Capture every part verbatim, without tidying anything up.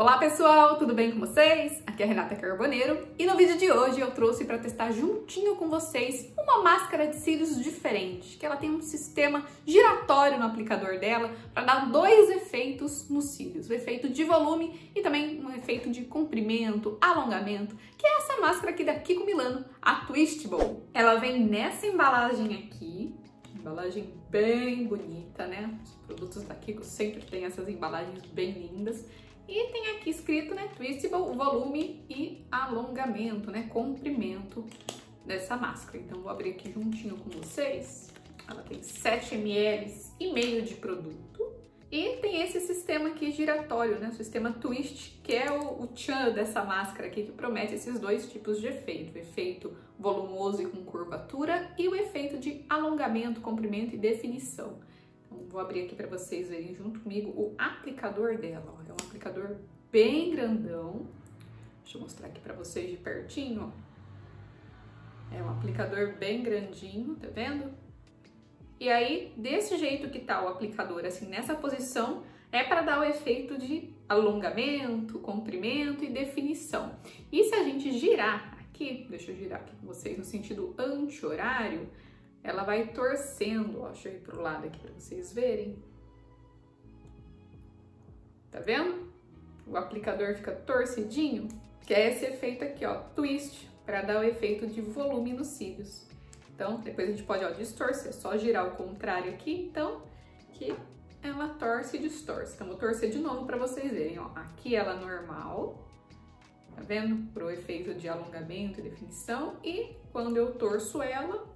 Olá pessoal, tudo bem com vocês? Aqui é a Renata Carbonero e no vídeo de hoje eu trouxe para testar juntinho com vocês uma máscara de cílios diferente, que ela tem um sistema giratório no aplicador dela para dar dois efeitos nos cílios, o efeito de volume e também um efeito de comprimento, alongamento, que é essa máscara aqui da Kiko Milano, a Twistable. Ela vem nessa embalagem aqui, embalagem bem bonita, né? Os produtos da Kiko sempre tem essas embalagens bem lindas. E tem aqui escrito, né, Twistable, volume e alongamento, né, comprimento dessa máscara. Então, vou abrir aqui juntinho com vocês. Ela tem sete mililitros e meio de produto. E tem esse sistema aqui giratório, né, o sistema Twist, que é o, o tchan dessa máscara aqui, que promete esses dois tipos de efeito. O efeito volumoso e com curvatura e o efeito de alongamento, comprimento e definição. Vou abrir aqui para vocês verem junto comigo o aplicador dela, ó. É um aplicador bem grandão. Deixa eu mostrar aqui para vocês de pertinho, ó. É um aplicador bem grandinho, tá vendo? E aí, desse jeito que tá o aplicador, assim, nessa posição, é para dar o efeito de alongamento, comprimento e definição. E se a gente girar aqui, deixa eu girar aqui com vocês no sentido anti-horário, ela vai torcendo, ó, deixa eu ir pro lado aqui para vocês verem. Tá vendo? O aplicador fica torcidinho, que é esse efeito aqui, ó, twist, para dar o efeito de volume nos cílios. Então, depois a gente pode, ó, distorcer, só girar o contrário aqui, então, que ela torce e distorce. Então, vou torcer de novo para vocês verem, ó, aqui ela normal, tá vendo? Pro efeito de alongamento e definição, e quando eu torço ela,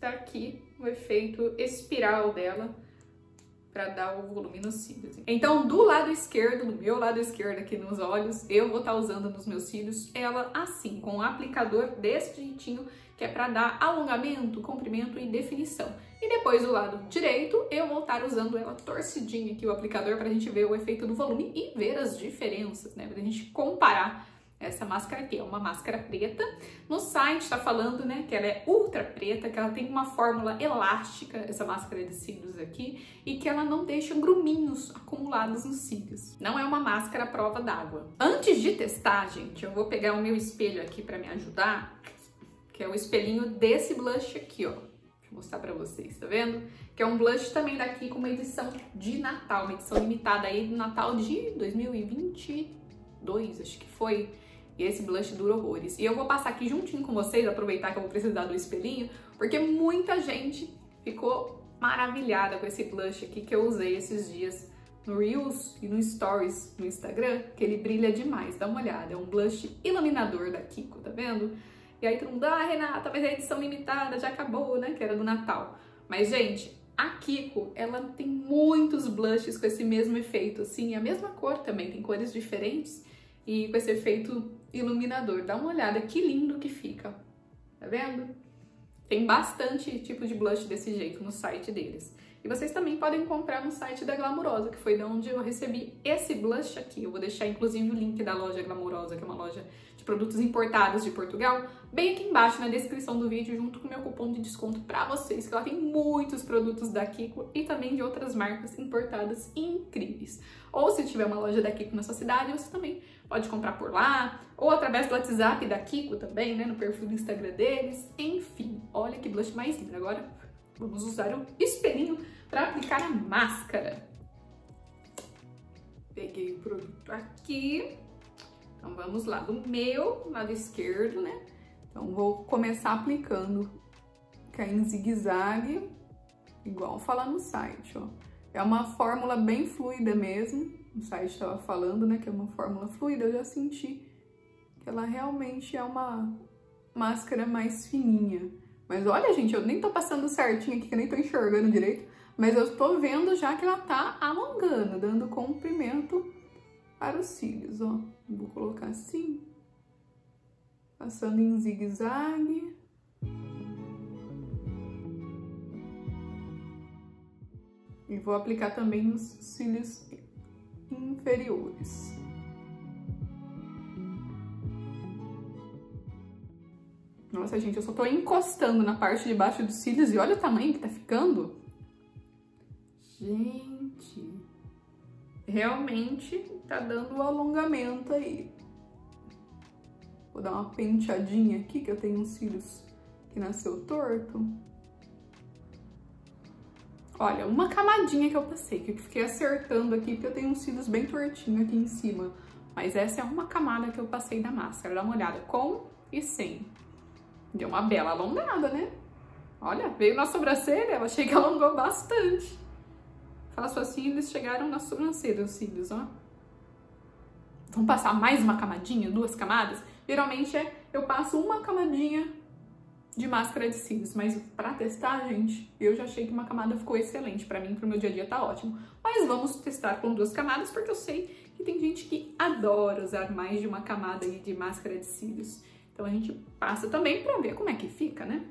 tá aqui o efeito espiral dela para dar o volume nos cílios. Então, do lado esquerdo, do meu lado esquerdo aqui nos olhos, eu vou estar usando nos meus cílios ela assim, com um aplicador desse jeitinho, que é para dar alongamento, comprimento e definição. E depois do lado direito, eu vou estar usando ela torcidinha aqui, o aplicador, para a gente ver o efeito do volume e ver as diferenças, né? Para a gente comparar. Essa máscara aqui é uma máscara preta. No site tá falando, né, que ela é ultra preta, que ela tem uma fórmula elástica, essa máscara de cílios aqui, e que ela não deixa gruminhos acumulados nos cílios. Não é uma máscara à prova d'água. Antes de testar, gente, eu vou pegar o meu espelho aqui pra me ajudar, que é o espelhinho desse blush aqui, ó. Vou mostrar pra vocês, tá vendo? Que é um blush também daqui com uma edição de Natal, uma edição limitada aí do Natal de dois mil e vinte e dois, acho que foi. E esse blush dura horrores. E eu vou passar aqui juntinho com vocês, aproveitar que eu vou precisar do espelhinho, porque muita gente ficou maravilhada com esse blush aqui que eu usei esses dias no Reels e no Stories no Instagram, que ele brilha demais, dá uma olhada. É um blush iluminador da Kiko, tá vendo? E aí todo mundo, ah, Renata, mas é edição limitada, já acabou, né? Que era do Natal. Mas, gente, a Kiko, ela tem muitos blushes com esse mesmo efeito, assim, a mesma cor também, tem cores diferentes, e com esse efeito iluminador. Dá uma olhada que lindo que fica, tá vendo? Tem bastante tipo de blush desse jeito no site deles. E vocês também podem comprar no site da Glamourosa, que foi de onde eu recebi esse blush aqui. Eu vou deixar inclusive o link da loja Glamourosa, que é uma loja de produtos importados de Portugal, bem aqui embaixo na descrição do vídeo, junto com o meu cupom de desconto para vocês, que lá tem muitos produtos da Kiko e também de outras marcas importadas incríveis. Ou se tiver uma loja da Kiko na sua cidade, você também pode comprar por lá, ou através do WhatsApp da Kiko também, né, no perfil do Instagram deles. Enfim, olha que blush mais lindo. Agora vamos usar o espelhinho para aplicar a máscara. Peguei o produto aqui. Então vamos lá, do meu lado esquerdo, né? Então vou começar aplicando, cair em zigue-zague, igual falar no site, ó. É uma fórmula bem fluida mesmo. O site estava falando, né, que é uma fórmula fluida. Eu já senti que ela realmente é uma máscara mais fininha. Mas olha, gente, eu nem tô passando certinho aqui, que eu nem tô enxergando direito, mas eu tô vendo já que ela tá alongando, dando comprimento para os cílios, ó. Vou colocar assim, passando em zigue-zague. E vou aplicar também nos cílios inferiores. Nossa, gente, eu só tô encostando na parte de baixo dos cílios e olha o tamanho que tá ficando. Gente, realmente tá dando um alongamento aí. Vou dar uma penteadinha aqui, que eu tenho uns cílios que nasceu torto. Olha, uma camadinha que eu passei, que eu fiquei acertando aqui, porque eu tenho uns cílios bem tortinhos aqui em cima. Mas essa é uma camada que eu passei da máscara. Dá uma olhada com e sem. Deu uma bela alongada, né? Olha, veio na sobrancelha, eu achei que alongou bastante. Fala só assim, eles chegaram na sobrancelha, os cílios, ó. Vamos passar mais uma camadinha, duas camadas? Geralmente é, eu passo uma camadinha de máscara de cílios, mas pra testar, gente, eu já achei que uma camada ficou excelente. Pra mim, pro meu dia a dia tá ótimo. Mas vamos testar com duas camadas, porque eu sei que tem gente que adora usar mais de uma camada de máscara de cílios. Então a gente passa também pra ver como é que fica, né?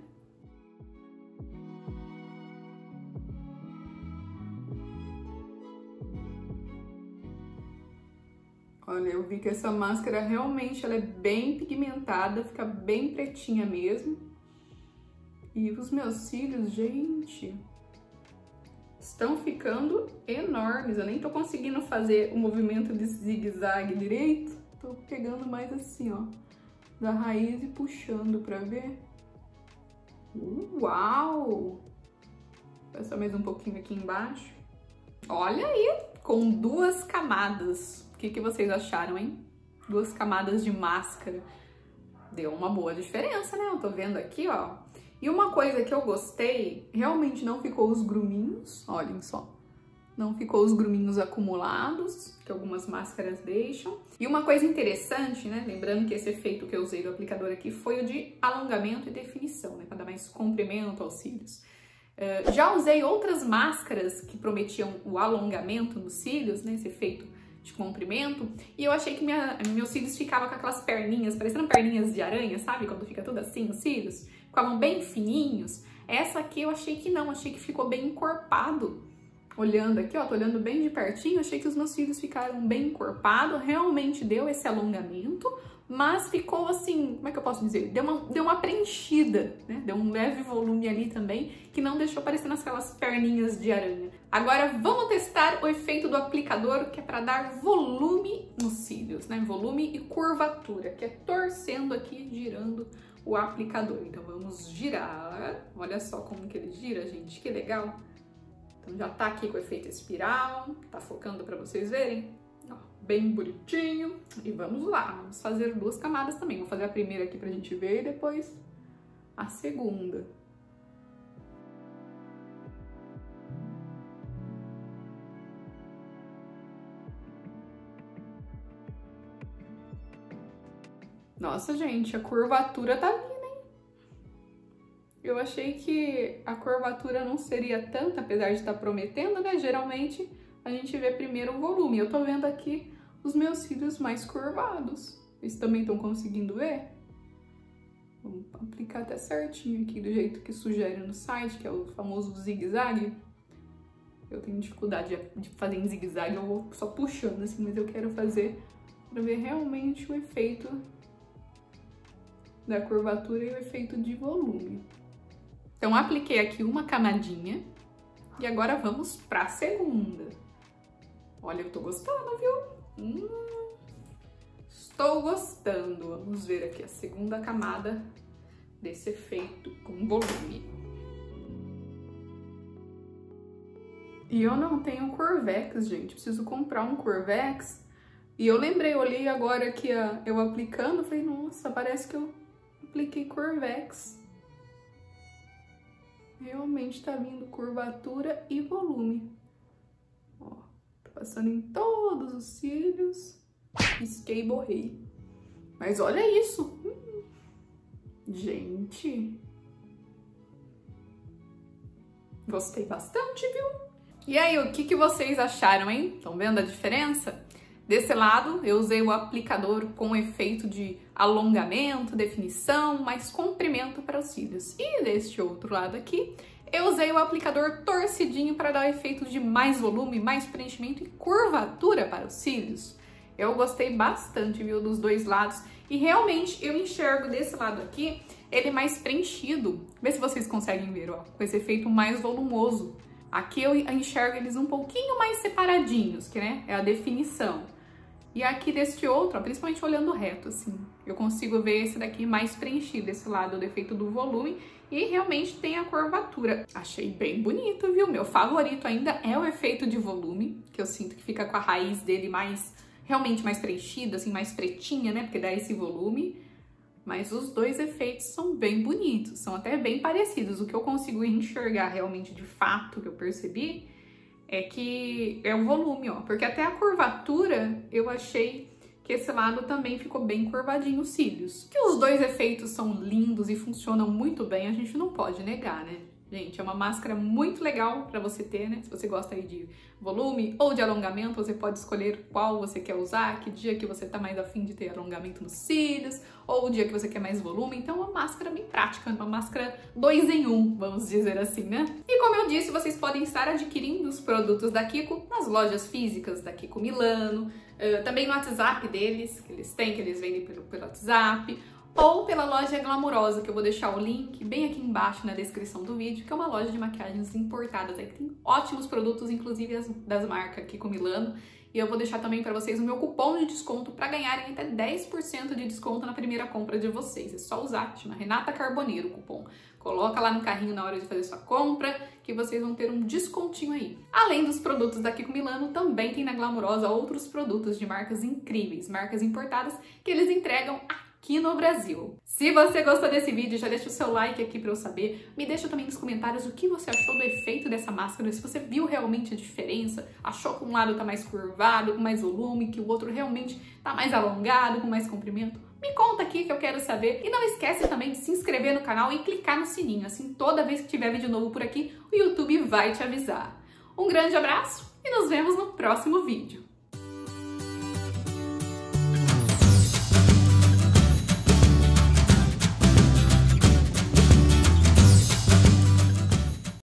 Olha, eu vi que essa máscara realmente ela é bem pigmentada, fica bem pretinha mesmo. E os meus cílios, gente, estão ficando enormes. Eu nem tô conseguindo fazer o movimento de zigue-zague direito. Tô pegando mais assim, ó, da raiz e puxando pra ver. Uau! Passa mais um pouquinho aqui embaixo. Olha aí, com duas camadas. O que, que vocês acharam, hein? Duas camadas de máscara. Deu uma boa diferença, né? Eu tô vendo aqui, ó. E uma coisa que eu gostei, realmente não ficou os gruminhos, olhem só. Não ficou os gruminhos acumulados, que algumas máscaras deixam. E uma coisa interessante, né? Lembrando que esse efeito que eu usei do aplicador aqui foi o de alongamento e definição, né? Pra dar mais comprimento aos cílios. Uh, já usei outras máscaras que prometiam o alongamento nos cílios, né? Esse efeito de comprimento. E eu achei que minha, meus cílios ficavam com aquelas perninhas, parecendo perninhas de aranha, sabe? Quando fica tudo assim os cílios. Ficavam bem fininhos. Essa aqui eu achei que não, achei que ficou bem encorpado. Olhando aqui, ó, tô olhando bem de pertinho, achei que os meus cílios ficaram bem encorpados, realmente deu esse alongamento, mas ficou assim, como é que eu posso dizer? Deu uma, deu uma preenchida, né? Deu um leve volume ali também, que não deixou parecendo aquelas perninhas de aranha. Agora vamos testar o efeito do aplicador, que é para dar volume nos cílios, né? Volume e curvatura, que é torcendo aqui, girando o aplicador. Então vamos girar, olha só como que ele gira, gente, que legal! Então já tá aqui com efeito espiral, tá focando pra vocês verem, ó, bem bonitinho. E vamos lá, vamos fazer duas camadas também. Vou fazer a primeira aqui pra gente ver e depois a segunda. Nossa, gente, a curvatura tá vindo. Eu achei que a curvatura não seria tanta, apesar de estar prometendo, né? Geralmente a gente vê primeiro o volume. Eu tô vendo aqui os meus cílios mais curvados. Vocês também estão conseguindo ver? Vamos aplicar até certinho aqui, do jeito que sugere no site, que é o famoso zigue-zague. Eu tenho dificuldade de fazer em zigue-zague, eu vou só puxando assim, mas eu quero fazer para ver realmente o efeito da curvatura e o efeito de volume. Então, apliquei aqui uma camadinha e agora vamos para a segunda. Olha, eu tô gostando, viu? Hum, estou gostando. Vamos ver aqui a segunda camada desse efeito com volume. E eu não tenho Curvex, gente. Preciso comprar um Curvex. E eu lembrei, olhei agora que eu aplicando, falei, nossa, parece que eu apliquei Curvex. Realmente tá vindo curvatura e volume. Ó, tô passando em todos os cílios. Pisquei e borrei. Mas olha isso! Hum. Gente! Gostei bastante, viu? E aí, o que, que vocês acharam, hein? Estão vendo a diferença? Desse lado, eu usei o aplicador com efeito de alongamento, definição, mais comprimento para os cílios. E deste outro lado aqui, eu usei o aplicador torcidinho para dar o efeito de mais volume, mais preenchimento e curvatura para os cílios. Eu gostei bastante, viu, dos dois lados. E realmente, eu enxergo desse lado aqui, ele mais preenchido. Vê se vocês conseguem ver, ó, com esse efeito mais volumoso. Aqui eu enxergo eles um pouquinho mais separadinhos, que né, é a definição. E aqui deste outro, ó, principalmente olhando reto, assim, eu consigo ver esse daqui mais preenchido, esse lado é o defeito do volume e realmente tem a curvatura. Achei bem bonito, viu? Meu favorito ainda é o efeito de volume, que eu sinto que fica com a raiz dele mais, realmente mais preenchida, assim, mais pretinha, né? Porque dá esse volume. Mas os dois efeitos são bem bonitos, são até bem parecidos. O que eu consigo enxergar realmente de fato, que eu percebi, é que é o volume, ó. Porque até a curvatura, eu achei que esse lado também ficou bem curvadinho os cílios. Que os dois efeitos são lindos e funcionam muito bem, a gente não pode negar, né? Gente, é uma máscara muito legal pra você ter, né? Se você gosta aí de volume ou de alongamento, você pode escolher qual você quer usar, que dia que você tá mais afim de ter alongamento nos cílios, ou o dia que você quer mais volume. Então, uma máscara bem prática, uma máscara dois em um, vamos dizer assim, né? E como eu disse, vocês podem estar adquirindo os produtos da Kiko nas lojas físicas da Kiko Milano, também no WhatsApp deles, que eles têm, que eles vendem pelo, pelo WhatsApp, ou pela loja Glamourosa, que eu vou deixar o link bem aqui embaixo na descrição do vídeo, que é uma loja de maquiagens importadas, aí que tem ótimos produtos, inclusive as, das marcas Kiko Milano. E eu vou deixar também para vocês o meu cupom de desconto para ganharem até dez por cento de desconto na primeira compra de vocês. É só usar, chama Renata Carbonero o cupom. Coloca lá no carrinho na hora de fazer sua compra, que vocês vão ter um descontinho aí. Além dos produtos da Kiko Milano, também tem na Glamourosa outros produtos de marcas incríveis, marcas importadas, que eles entregam a aqui no Brasil. Se você gostou desse vídeo, já deixa o seu like aqui pra eu saber. Me deixa também nos comentários o que você achou do efeito dessa máscara, se você viu realmente a diferença, achou que um lado tá mais curvado, com mais volume, que o outro realmente tá mais alongado, com mais comprimento. Me conta aqui que eu quero saber. E não esquece também de se inscrever no canal e clicar no sininho, assim toda vez que tiver vídeo novo por aqui, o YouTube vai te avisar. Um grande abraço e nos vemos no próximo vídeo.